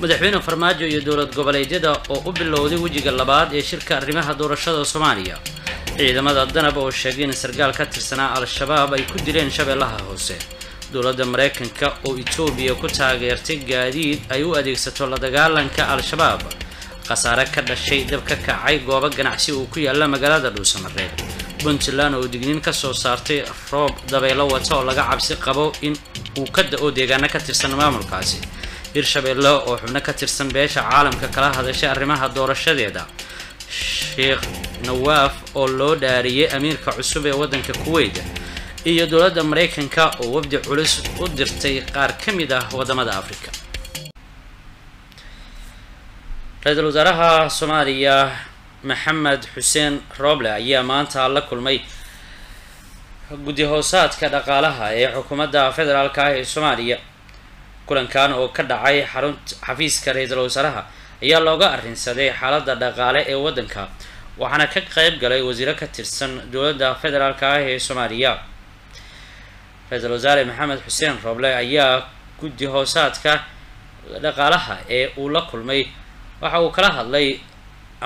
madaxweyne farmaajo iyo dawlad goboleedyada oo u bilowday wajiga labaad ee shirka arrimaha doorashada Soomaaliya ciidamada danaba oo sheegay in sargaal ka tirsanaa al-shabaab ay ku dileen Shabeellaha Hoose dawladda Mareykanka oo Itoobiya ku taageertay gaadiid ay u adeegsato la dagaalanka al-shabaab khasaare ka dhashay dab ka kacay goobo ganacsi oo ku yaala magaalada Dhuusamareed Puntland oo digniin ka soo saartay roob dabaylo wato oo laga cabsi qabo in uu ka da'o deegaanka ka tirsan maamulkaasi Hirshabeelle oo xubno ka tirsan beesha caalamka kala hadashay arrimaha doorashadeeda Sheikh Nawaaf oo loo dhaariyay amiirka cusub ee wadanka Kuwait iyo dawladda Mareykanka oo wabdi culus u dirtay qaar kamid ah wadamada Afrika Ra'iisul Wasaaraha Soomaaliya Maxamed Xuseen Roble ayaa maanta la kulmay guddi hoosaadka dhaqaalaha ee xukuumadda federaalka ee Soomaaliya kulankan oo ka dhacay xarunta xafiiska ra'iisul wasaaraha ayaa looga arrinsaday xaaladda dhaqaale ee wadanka waxaana ka qayb galay wasiiro ka tirsan dawladda federaalka ee Soomaaliya ra'iisul wasaare Maxamed Xuseen Roble ayaa guddi hoosaadka dhaqaalaha ee uu la kulmay waxa uu kala hadlay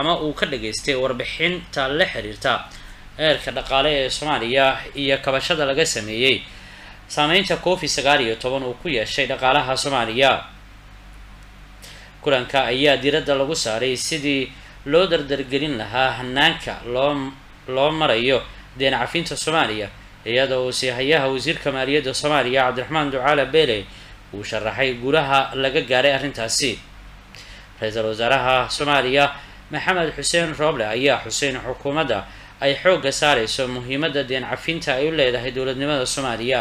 ama uu ka dhageystay warbixinta la xiriirta heerka dhaqaale ee Soomaaliya iyo kabashada laga sameeyay saameynta COVID-19 oo ku yeeshay dhaqaalaha Soomaaliya kulanka ayaa diiradda lagu saaray sidii loo dardargelin lahaa hannaanka loo marayo deen cafinta Soomaaliya iyadoo sahayaha wasiirka maaliyadda Soomaaliya Cabdiraxmaan Ducaale Beeley uu sharaxay guulaha laga gaaray arrintaasi رئيس وزراء Soomaaliya Maxamed Xuseen Roble ayaa xuseen xukuumadda ay xooga saarayso muhiimadda deen cafinta ay u leedahay dawladnimada Soomaaliya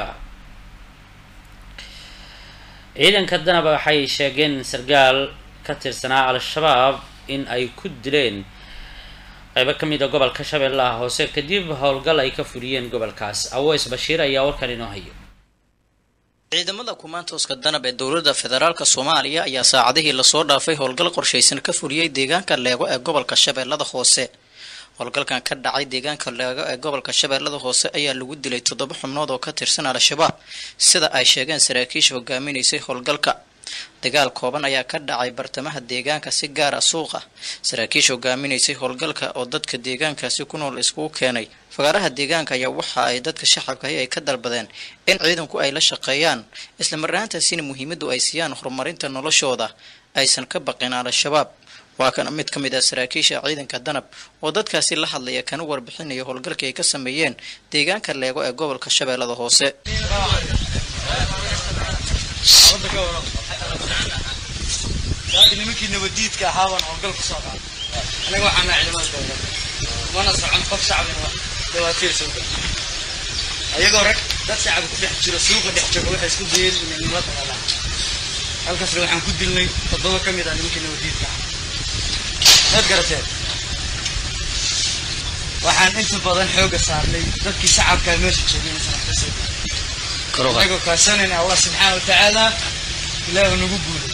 ciidanka danaba waxay sheegeen sargaal ka tirsanaa al-shabaab in ay ku dileen qaybo kamid ah gobolka Shabeellaha Hoose kadib howlgal ay ka furiyeen gobolkaas Aways Bashiir ayaa warkan inoo hayo ciidamada kumaantooska danab ee dawladda federaalka Soomaaliya ayaa saacadihii la soo dhaafay howlgal qorsheysan ka furiyay deegaanka Leego ee gobolka Shabeellada Hoose howlgalkan ka dhacay deegaanka Leego ee gobolka Shabeellada Hoose ayaa lagu dilay 7 xubnood oo ka tirsan al-shabaab sida ay sheegeen saraakiisha hogaaminayay howlgalka dagaal kooban ayaa ka dhacay bartamaha deegaanka si gaar ah suuqa saraakiisha hogaaminayay howlgalka oo dadka deegaankaasi ku nool isku keenay fagaaraha deegaanka ayaa waxa ay dadka shacabka ay ka dalbadeen in ciidanku ay la shaqeeyaan isla markaana muhiimadu ay siiyaan horumarinta noloshooda aysan ka baqin al-shabaab waa kan mid kamid ah saraakiisha ciidanka danab oo dadkaasi la hadlaya kan warbixinaya howlgalka ay ka sameeyeen deegaanka Leego ee gobolka Shabeellada Hoose لكن ممكن نوديك هذا العقل في صدر. أنا أقول أنا علماء دولة. وأنا صعب قف شعبي دواتير سوق. أيقول رك ده شعب يحجر السوق يحجر ولا يسكت ديل من المرات هذا. الكسر اللي حنقول ديلني تضوى كم يدان ممكن نوديك. هاد قرصات. وحن أنتم بعضن حوجة صار لي ذكي شعب كامش كشبين صراحة السوق. كروه. أيقول كاسنين الله سبحانه وتعالى لا نقول.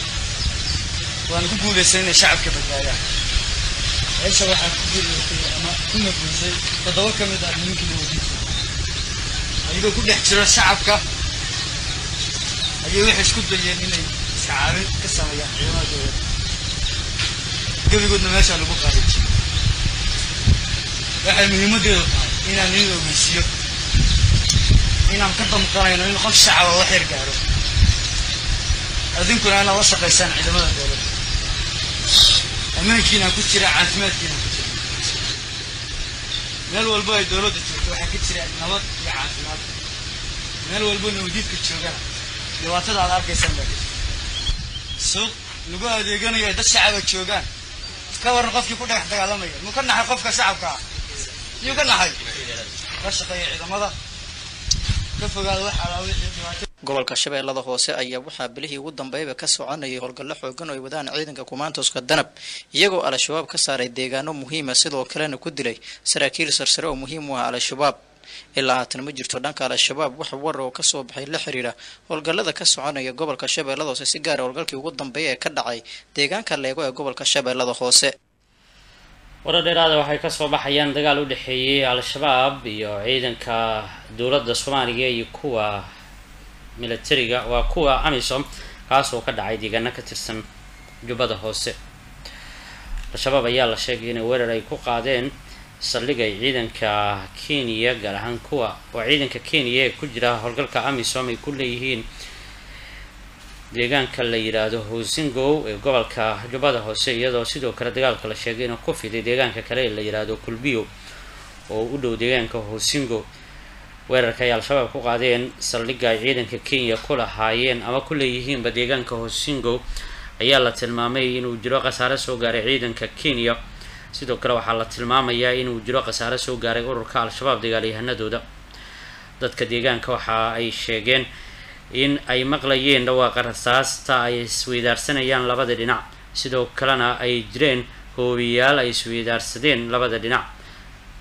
وأنا أقول لسنا شعب كبداية. إيش راح أقول أنا كنا بنسي تدور كم ده ممكن يوديك. أيوة كل احترام شعبك. أيوة إيش كده يعني شعبي كسر يعني ما جوه. قبل يقولنا ماشى على بقرة. إحنا مهمة ده. هنا نيجي ونسير. هنا مقدم قرينا هنا خمس شعب واحد يرجعوا. أذنكم أنا وثق لسنا عند ما ده. أماكن كثيرة عثمات كنا نلوى الباي دولة تروح كثيرة نواد عثمات نلوى الباي نوديك كتشوجا لو أتضع على أركي سندك سوق نقول هذا جاني هذا الشعب كتشوجا كور نقف يكون نحتاج على مية ممكن نحقف كشعب كا يمكن نحيي بس خير إذا ماذا كيف قال واحد على واحد gobolka Shabeellada Hoose ayaa waxa bilihii ugu dambeeyay ka soconayay howlgal la xoogan oo wadaan ciidanka kumaantooska danab iyagoo al-shabaab ka saaray deegaano muhiim ah sidoo kalena ku dilay saraakiil sarsare oo muhiim u ah al-shabaab ilaa tan ma jirto dhanka al-shabaab wax war oo ka soo baxay la xiriira howlgalada ka soconaya gobolka Shabeellada Hoose si gaar ah howlgalkii ugu dambeeyay ka dhacay deegaanka Leego ee gobolka Shabeellada Hoose waradheerada waxay ka soo baxayaan dagaal u dhaxeeyay al-shabaab iyo ciidanka dawladda Soomaaliya iyo kuwa militariga waa kuwa amisom kaas oo ka dhacay deegaanka ka tirsan jubbada hoose. Shabaab ayaa la sheegay in weerar ay ku qaadeen saldhig ay ciidanka Kenya gaar ahaan kuwa oo ciidanka Kenya ee ku jira howlgalka AMISOM ay ku leeyihiin deegaanka la yiraahdo Hosingo ee gobolka jubbada hoose, iyadoo sidoo kale dagaalka la sheegay in ku fiday deegaanka kale la yiraahdo Kulbiyo oo u dhow deegaanka Hosingo. weerarka ay Al-Shabaab ku qaadeen saldhig ay ciidanka Kenya ku lahaayeen ama ku leeyihiin deegaanka Hosingo ayaa la tilmaamay inuu jiro qasaare soo gaaray ciidanka Kenya. sidoo kale waxaa la tilmaamayaa inuu jiro qasaare soo gaaray ururka Al-Shabaab dagaalyahanadooda. dadka deegaanka waxa ay sheegeen in ay maqlayeen dhawaaqa rasaasta ay isweydaarsanayaan labada dhinac, sidoo kalena ay jireen hoobiyaal ay isweydaarsadeen labada dhinac.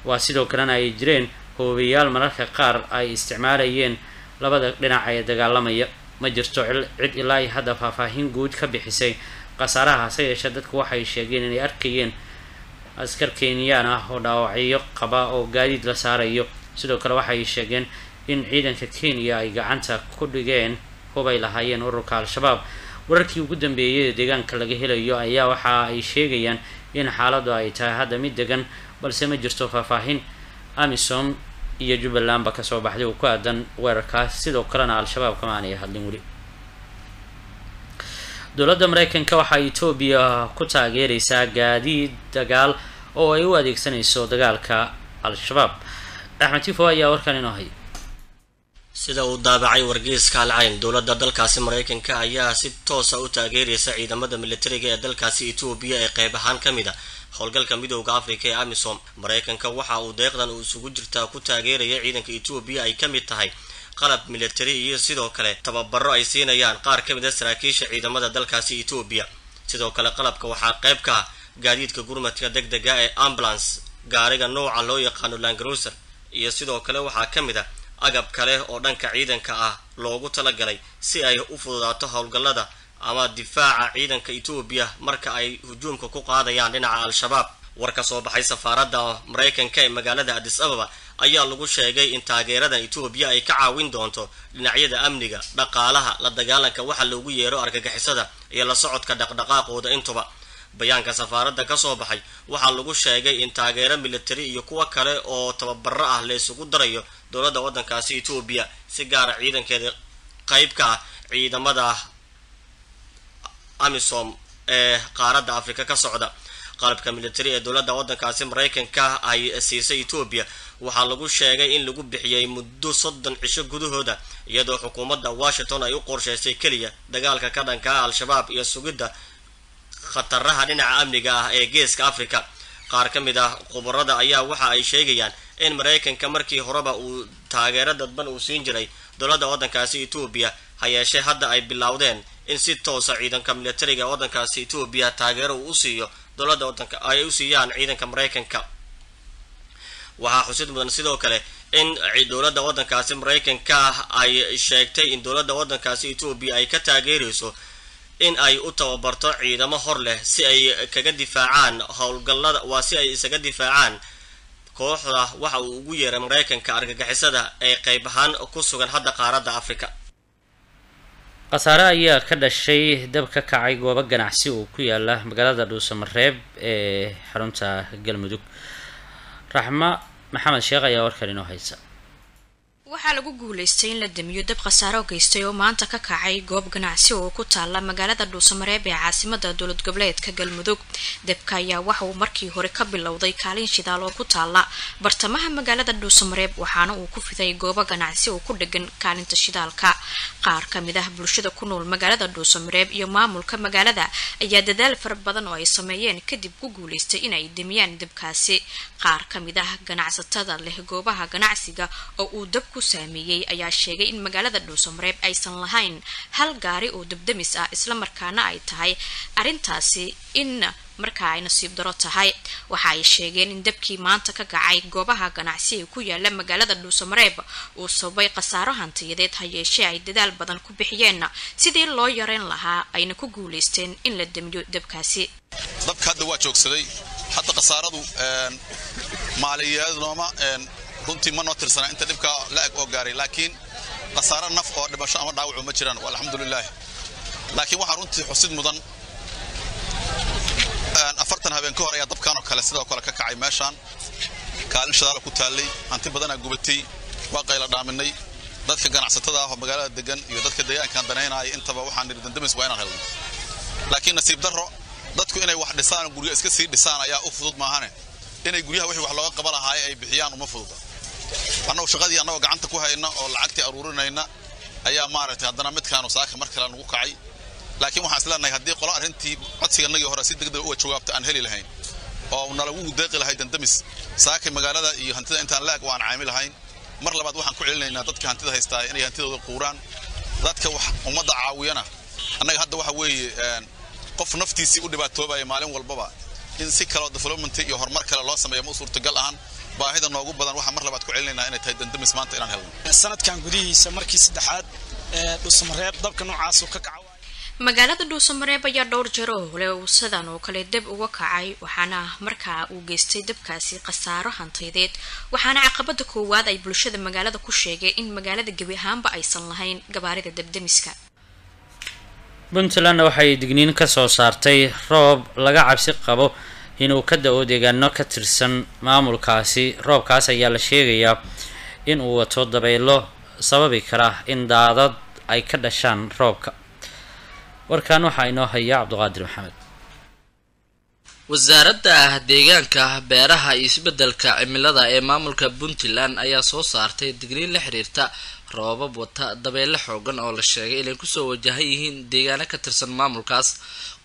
waa sidoo kalena ay jireen hoobiyaal mararka qaar ay isticmaalayeen labada dhinac ee dagaalamaya. ما جرتوا عد إلى هذا ففاهين جود كبحسي قصرها سي شدتك وحي شاقين إني أركيين أذكر كينيانا هو داوعي قبا أو قاديد لساري سدوك الوحي شاقين إن عيدا ككينيا يقعنتا كل جين هو بيلهايين أوركا الشباب وركي وقدم بيه ديغان كلاقي هلا يو أيا وحي شاقين إن حالا دايتا هذا ميد ديغان بلسي ما جرتوا ففاهين AMISOM يجب اللام بكسو بحدي وكادن ويركاس سيدو كرنا على الشباب كمان يهدي مولي دولة مريكن كوحا يتوبيا كتا غيريسا قادي دقال او ايوا ديك سنيسو دقال كا على الشباب احمد تيفو ايا وركاني نوهي سيدو دابعي ورقيس كالعين دولة دالكاسي مريكن كا ايا سيد توسا اوتا غيريسا عيدا مدى ملتريقيا دالكاسي يتوبيا ايقايبهان كميدا howlgalka midowga Afrika ee AMISOM Mareykanka waxa uu deeqdan uu isugu jirtaa ku taageeraya ciidanka Ethiopia ay kamid tahay qalab military iyo sidoo kale tababaro ay siinayaan qaar kamid ah saraakiisha ciidamada dalkaasi Ethiopia. sidoo kale qalabka waxa qayb ka gaadiidka gurmadka degdega ee ambulance gaariga nooca loo yaqaan Land Cruiser iyo sidoo kale waxa kamid ah agab kale oo dhanka ciidanka ah loogu talagalay si ay u fududaato howlgallada ama difaaca ciidanka Ethiopia marka ay hujuumka ku qaadayaan dhinaca Al-Shabaab. war ka soo baxay safaaradda Mareykanka ee magaalada Addis Ababa ayaa lagu sheegay in taageerada Ethiopia ay ka caawin doonto dhinacyada amniga, dhaqaalaha, la dagaalanka waxa loogu yeero argagixisada iyo la socodka dhaqdhaqaaqooda intuba. bayaanka safaaradda ka soo baxay waxa lagu sheegay in taageero military iyo kuwa kale oo tababar ah la isugu darayo dowladda waddankaasi Ethiopia si gaar ah ciidankeeda qaybka ciidamada AMISOM قارد أفريقيا كصعدة قارب كميلتري الدولة دعوة كاسم رايكن كا أي سياسة إثيوبيا وحلقوا الشيء إن لقوا بحياة مدة صدّن عشق جدوه ده يدعو حكومة واشنطن يقر شيء كلية دجال ككذا كا الشباب يسوق ده خطرها لنا أمن جا جيس كأفريقيا قارب كمدا قبر ده أيها وحى أي شيء يعني إن مرايكن كمركي هربا وتاجر ده بن وسينجري الدولة دعوة كاسم إثيوبيا هي شيء هذا أي باللاودين إن ستوسع عيدان كملتريجا ودان كاسيتو بيا تاجر ووسيو دولة ودان كأيوسيان عيدان كمرايكن كا وحسيت مدن سيدو كله إن دولة ودان كاسمرايكن كا أي شيكتي إن دولة ودان كاسيتو بيا أي كتاجريسو إن أي أتو برتع عيدان مهرله سي أي كجدفاعان هالجلاد وسي أي سجدفاعان كوحرة وحوجية مرايكن كأرجع حسدا أي قيبهان كوسو عن هذا قارد أفريقيا qasaara ayaa ka dhashay dabka kacay goob ganacsi oo ku yaala magaalada Dhuusamareeb ee xarunta Galmudug. Raxma Maxamed Sheekh ayaa warkarinoo haysa. waxaa lagu guuleystay in la damiyo dab qasaaro geystay oo maanta ka kacay goob ganacsi oo ku taala magaalada Dhuusamareeb ee caasimadda dawlad goboleedka Galmudug. dabka ayaa waxa uu markii hore ka bilowday kaalin shidaal oo ku taala bartamaha magaalada Dhuusamareeb waxaana uu ku fiday goobo ganacsi oo ku dhagan kaalinta shidaalka. qaar kamid ah bulshada ku nool magaalada Dhuusamareeb iyo maamulka magaalada ayaa dadaal far badan oo ay sameeyeen kadib ku guuleystay in ay damiyaan dabkaasi. qaar kamid ah ganacsatada leh goobaha ganacsiga oo uu dab ku sameeyay ayaa sheegay in magaalada Dhuusamareeb aysan lahayn hal gaari oo dabdamis ah, isla markaana ay tahay arintaasi in marka ay nasiib daro tahay. waxa ay sheegeen in dabkii maanta ka gacay goobaha ganacsi ku yaala magaalada Dhuusamareeb oo sababay qasaaro hantiyadeed hayeeshee ay dadaal badan ku bixiyeen sidii loo yareen lahaa ayna ku guuleysteen in la damiyo dabkaasi. dabka hadda waa joogsaday hadda qasaaradu maaliyadnoma runtii ma noo tirsanaa inta dibka la ag oo gaaray, laakiin qasaaro naf oo dhibasho ama dhaawac uma jiraan. alxamdulillah, laakiin waxa runtii xusid mudan intan habeen ka hor ayaa dabkan oo kale sidoo kale ka kacay meeshan kaalin shadaal ku taalay anti badan ay gubatay waqayla dhaaminay dadka ganacsatada ah oo magaalada degan iyo dadka deegaanka danaynaya intaba waxaan dirdandamis waa inaan helno laakiin nasiib darro dadku inay wax dhisaan guriga iska sii dhisaan ayaa u fudud maahane inay guriyaha wixii wax looga qaban lahaay ay bixiyaan uma fududa annagu shaqadii annagu gacanta ku hayna oo lacagtii aruurinayna ayaa maartay hadana midkaan oo saaka markala nagu kacay laakiin waxaan islaahay hadii qolo arintii codsiganagii hore si degdeg u jawaabta aan heli lahayn oo nalagu deeqi lahayd dandamis saaka magaalada iyo hantida intaan laag waan caamil lahayn mar labaad waxaan ku cilinaynaa dadka hantida haystaa inay hantidooda quuraan dadka wax umada caawiyana annaga hadda waxa weeye qof naftiisa u dhibaatoobay maalin walba in si kala development iyo horumar kale loo sameeyo ma suurtagal ahan baahida noogu badan waxa mar labaad ku cilinaynaa inay tahay dandamis maanta inaan helno sanadkan gudihiisa markii saddexaad dhusmareeb dabka noocaas oo ka kaca magaalada Dhuusamareeb ayaa dhowr jeer oo sidan oo kale dib uga kacay waxaana markaa uu geystay dibkaasi qasaaro hantideed waxaana caqabada koowaad ay bulshada magaalada ku sheegay in magaalada gabi ahaanba aysan lahayn gabaarida dabdamiska Puntland waxay digniin ka soo saartay roob laga cabsi qabo inuu ka da'o deegaano ka tirsan maamulkaasi roobkaas ayaa la sheegayaa in uu wato dabaylo sababi kara in daadad ay ka dhashaan roobka warkaan waxa inoo haya Cabduqaadir Maxamed wasaaradda deegaanka beeraha iyo isbeddelka cimilada ee maamulka Puntland ayaa soo saartay digniin la xiriirta roobab wata dabaylo xooggan oo la sheegay inay ku soo wajahan yihiin deegaano ka tirsan maamulkaas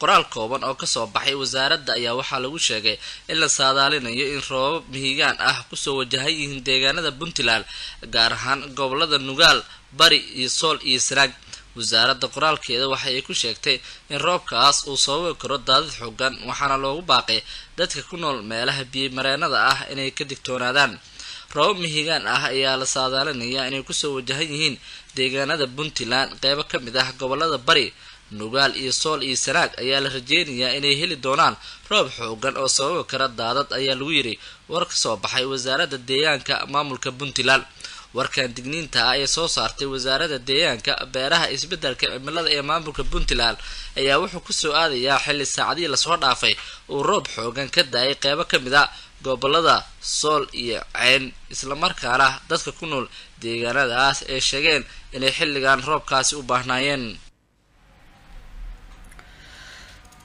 qoraal kooban oo ka soo baxay wasaaradda ayaa waxa lagu sheegay in la saadaalinayo in roobab mihigaan ah ku soo wajahan yihiin deegaanada Puntland gaar ahaan gobolada Nugaal Bari iyo Sool iyo Sanaag wasaaradda qoraalkeeda waxa ay ku sheegtay in roobkaas uu sababi karo daadad xooggan waxaana loogu baaqay dadka ku nool meelaha biyo-mareenada ah inay ka digtoonaadaan roobab mihigaan ah ayaa la saadaalinayaa inay ku soo wajahan yihiin deegaanada Puntland qaybo ka mid ah gobolada Bari Nugaal iyo Sool iyo Sanaag ayaa la rajeynayaa inay heli doonaan roob xooggan oo sababi kara daadad ayaa lagu yiri war ka soo baxay wasaaradda deegaanka maamulka Puntland warkaan digniinta ay soo saartay wasaaradda deegaanka beeraha isbeddelka cimilada ee maamulka Puntland ayaa wuxuu ku soo aadayaa xilli saacadii la soo dhaafay oo roob xooggan ka da'ay qaybo ka mid ah gobolada Sool iyo Ceen isla markaana dadka ku nool deegaanadaas ay sheegeen inay xilligan roobkaasi u baahnayeen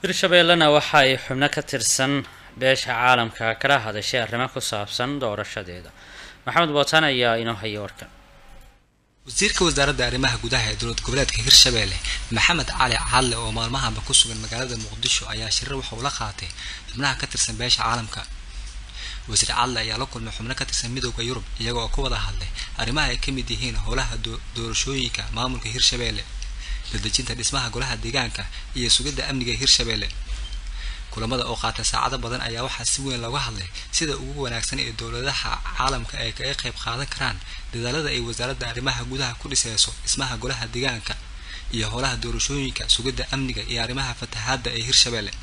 Hirshabeelana waxa ay xubno ka tirsan beesha caalamka kala hadashay arrimo ku saabsan doorashadeeda محمد بوتان يا إنه هيوركن. وزيرك وزارة دارمها جودها دولت قبلت كهرشبالة محمد علي عل ومالمها بكسب المجالات المقدسة ويا شر وحول خاطه منها كتر سنباش عالمك. وزير عل يلاقون محمد كتر سميدو كيورب يجوا قوة هالله أرمها كم دهين حولها دور شويك معمول كهرشبالة. للدجنت اسمها جولها دجانك هي سجد أمن كهرشبالة. kulamada oo qaata saacada badan ayaa waxa si weyn looga hadlay sida ugu wanaagsan ee dawladaha caalamka ay ka qayb qaadan karaan dadaalada ay wasaaradda arrimaha gudaha ku dhisayso ismaha golaha deegaanka iyo howlaha doorashooyinka sugidda amniga iyo arrimaha fatahaadda ee Hirshabeelle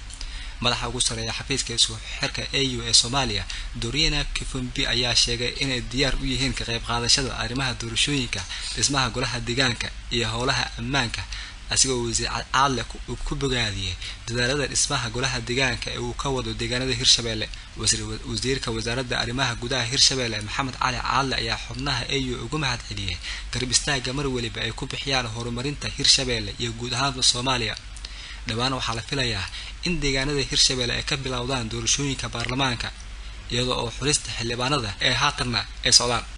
madaxa ugu sareeya xafiiska isku xirka AU ee Soomaaliya Doriana Kifumbi ayaa sheegay inay diyaar u yihiin ka qayb qaadashada arrimaha doorashooyinka ismaha golaha deegaanka iyo howlaha ammaanka asigoo wasiir caalamka ku bogaadiyay dadaalada dhismaha golaha deegaanka ee uu ka wado deegaanada Hirshabeelle wasiirka wasaaradda arrimaha gudaha Hirshabeelle Maxamed Cali Caali ayaa xubnaha AU ugu mahad celiyay garab istaaga mar waliba ay ku bixiyaan horumarinta Hirshabeelle iyo guud ahaan Soomaaliya dhawaan waxaa la filayaa in deegaanada Hirshabeelle ay ka bilowdaan doorashooyinka baarlamaanka iyadoo xulista xildhibaanada ee haatanna ay socdaan